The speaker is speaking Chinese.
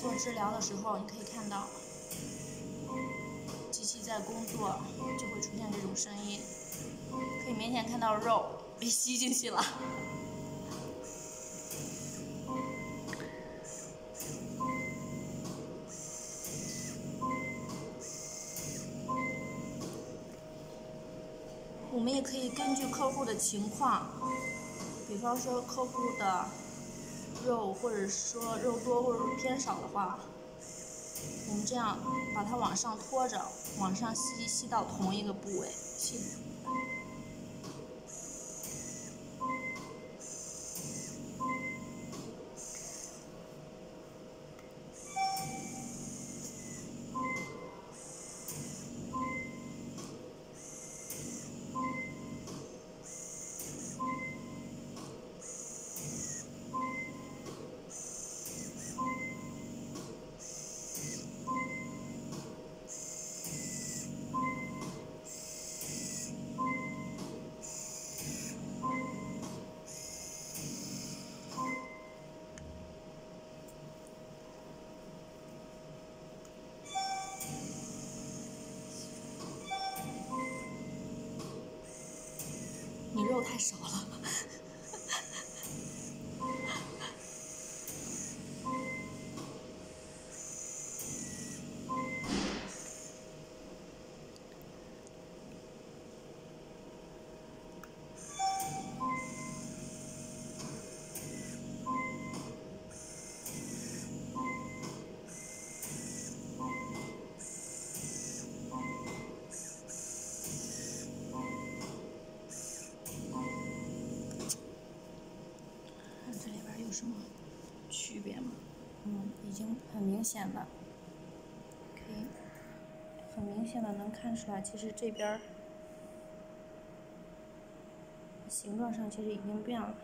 做治疗的时候，你可以看到机器在工作，就会出现这种声音，可以明显看到肉被吸进去了。 我们也可以根据客户的情况，比方说客户的肉，或者说肉多或者偏少的话，我们这样把它往上拖着，往上吸，吸到同一个部位。你肉太少了。区别嘛，已经很明显了，可以很明显的能看出来，其实这边形状上其实已经变了。